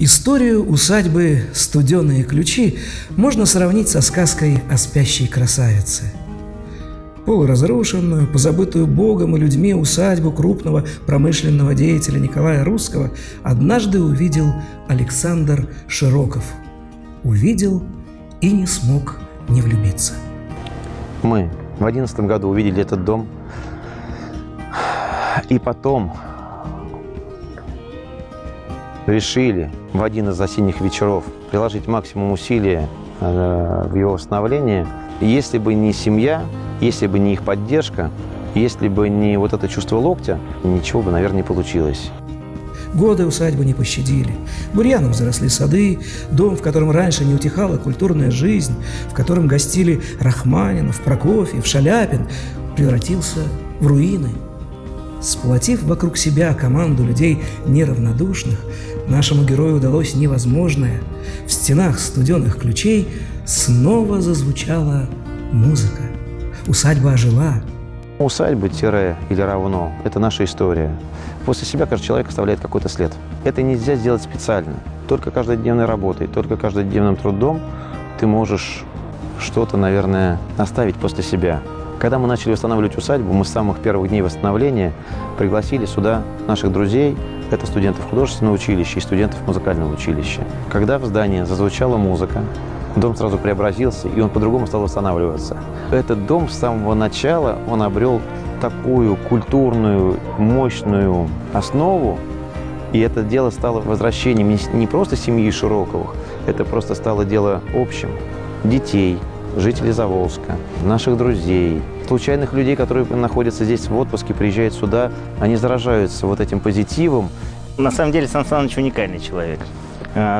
Историю усадьбы «Студенные ключи» можно сравнить со сказкой о спящей красавице. Полуразрушенную, позабытую Богом и людьми усадьбу крупного промышленного деятеля Николая Русского однажды увидел Александр Широков. Увидел и не смог не влюбиться. Мы в 2011 году увидели этот дом, и потом решили в один из осенних вечеров приложить максимум усилия в его восстановлении. Если бы не семья, если бы не их поддержка, если бы не вот это чувство локтя, ничего бы, наверное, не получилось. Годы усадьбы не пощадили. Бурьяном заросли сады, дом, в котором раньше не утихала культурная жизнь, в котором гостили Рахманинов, Прокофьев, Шаляпин, превратился в руины. Сплотив вокруг себя команду людей неравнодушных, нашему герою удалось невозможное. В стенах «Студенных ключей» снова зазвучала музыка. Усадьба ожила. Усадьба тире или равно – это наша история. После себя каждый человек оставляет какой-то след. Это нельзя сделать специально. Только каждодневной работой, только каждодневным трудом ты можешь что-то, наверное, оставить после себя. Когда мы начали восстанавливать усадьбу, мы с самых первых дней восстановления пригласили сюда наших друзей. Это студентов художественного училища и студентов музыкального училища. Когда в здании зазвучала музыка, дом сразу преобразился, и он по-другому стал восстанавливаться. Этот дом с самого начала, он обрел такую культурную, мощную основу, и это дело стало возвращением не просто семьи Широковых, это просто стало дело общим детей, жителей Заволжска, наших друзей, случайных людей, которые находятся здесь в отпуске, приезжают сюда, они заражаются вот этим позитивом. На самом деле Сан Саныч уникальный человек.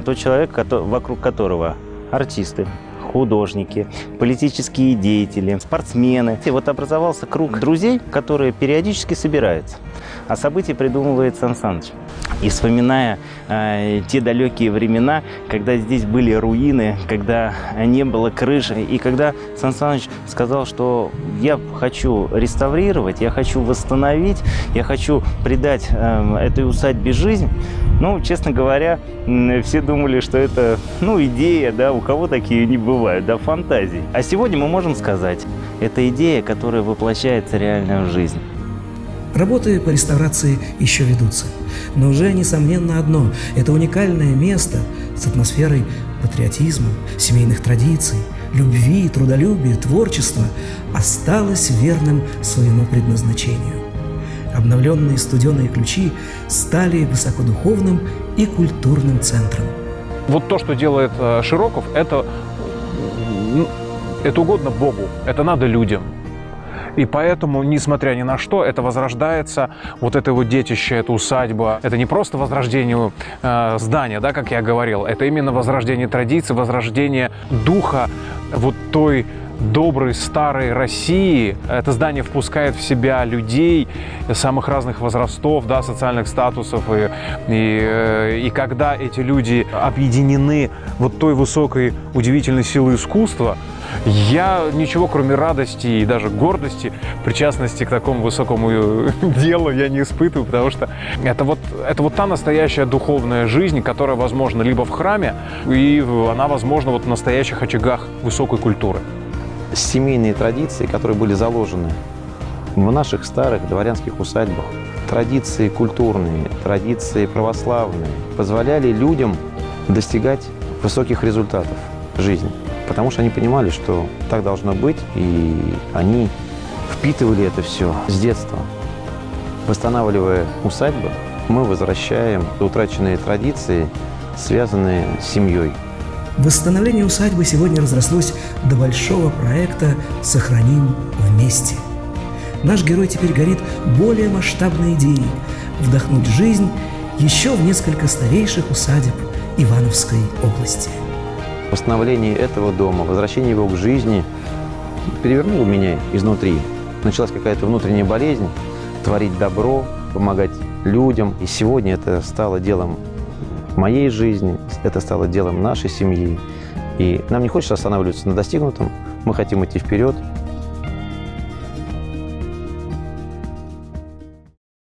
Тот человек, вокруг которого артисты, художники, политические деятели, спортсмены. И вот образовался круг друзей, которые периодически собираются. А события придумывает Сан Саныч. И вспоминая те далекие времена, когда здесь были руины, когда не было крыши, и когда Сан Саныч сказал, что я хочу реставрировать, я хочу восстановить, я хочу придать этой усадьбе жизнь, ну, честно говоря, все думали, что это, ну, идея, да, у кого такие не бывают, да, фантазии. А сегодня мы можем сказать, это идея, которая воплощается реально в жизнь. Работы по реставрации еще ведутся, но уже несомненно одно – это уникальное место с атмосферой патриотизма, семейных традиций, любви, трудолюбия, творчества осталось верным своему предназначению. Обновленные «Студенные ключи» стали высокодуховным и культурным центром. Вот то, что делает Широков, это угодно Богу, это надо людям. И поэтому, несмотря ни на что, это возрождается, вот это вот детище, эта усадьба. Это не просто возрождение здания, да, как я говорил, это именно возрождение традиций, возрождение духа вот той доброй старой России. Это здание впускает в себя людей самых разных возрастов, да, социальных статусов. И когда эти люди объединены вот той высокой, удивительной силой искусства, я ничего, кроме радости и даже гордости, причастности к такому высокому делу я не испытываю, потому что это вот та настоящая духовная жизнь, которая возможна либо в храме, и она возможна вот в настоящих очагах высокой культуры. Семейные традиции, которые были заложены в наших старых дворянских усадьбах, традиции культурные, традиции православные, позволяли людям достигать высоких результатов жизни, потому что они понимали, что так должно быть, и они впитывали это все с детства. Восстанавливая усадьбы, мы возвращаем утраченные традиции, связанные с семьей. Восстановление усадьбы сегодня разрослось до большого проекта «Сохраним вместе». Наш герой теперь горит более масштабной идеей – вдохнуть жизнь еще в несколько старейших усадеб Ивановской области. Восстановление этого дома, возвращение его к жизни перевернуло меня изнутри. Началась какая-то внутренняя болезнь – творить добро, помогать людям. И сегодня это стало делом моей жизни, это стало делом нашей семьи. И нам не хочется останавливаться на достигнутом, мы хотим идти вперед.